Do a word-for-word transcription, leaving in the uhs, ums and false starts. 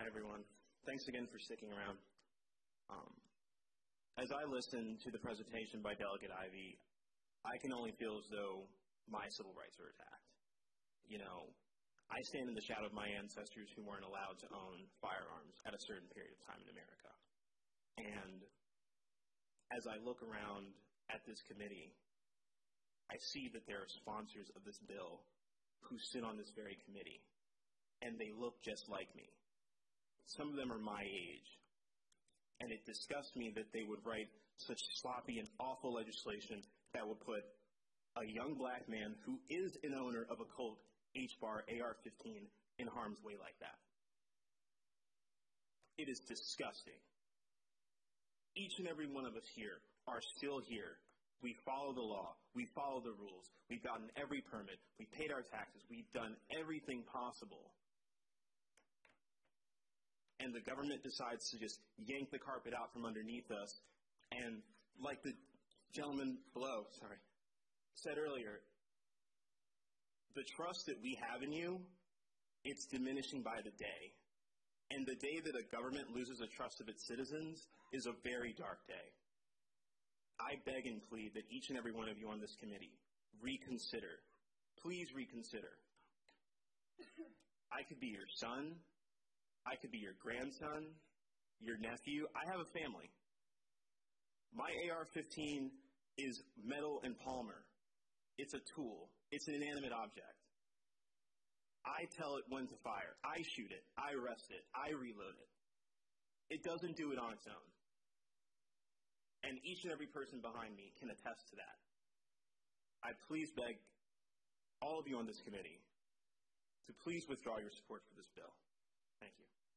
Hi, everyone. Thanks again for sticking around. Um, as I listened to the presentation by Delegate Ivy, I can only feel as though my civil rights are attacked. You know, I stand in the shadow of my ancestors who weren't allowed to own firearms at a certain period of time in America. And as I look around at this committee, I see that there are sponsors of this bill who sit on this very committee, and they look just like me. Some of them are my age, and it disgusts me that they would write such sloppy and awful legislation that would put a young black man who is an owner of a Colt H-bar A R fifteen in harm's way like that. It is disgusting. Each and every one of us here are still here. We follow the law. We follow the rules. We've gotten every permit. We paid our taxes. We've done everything possible. And the government decides to just yank the carpet out from underneath us. And like the gentleman below, sorry, said earlier, the trust that we have in you, it's diminishing by the day. And the day that a government loses the trust of its citizens is a very dark day. I beg and plead that each and every one of you on this committee reconsider. Please reconsider. I could be your son. I could be your grandson, your nephew. I have a family. My A R fifteen is metal and polymer. It's a tool. It's an inanimate object. I tell it when to fire. I shoot it. I arrest it. I reload it. It doesn't do it on its own. And each and every person behind me can attest to that. I please beg all of you on this committee to please withdraw your support for this bill. Thank you.